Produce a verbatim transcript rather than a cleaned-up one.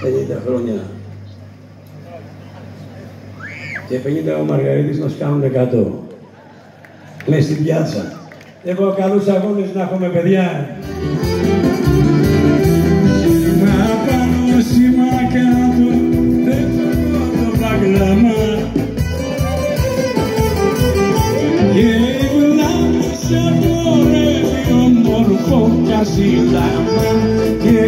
πενήντα χρόνια. Και πενήντα ο Μαργαρίτης μας κάνουν εκατό. Μες στην πιάτσα. Εγώ καλούς αγώνες να έχουμε, παιδιά. Να πάνω σήμα κάτω, δεν θέλω το παγκλαμά. Και η βλάμψα πορεύει ομορφό κι ασύνταγμα.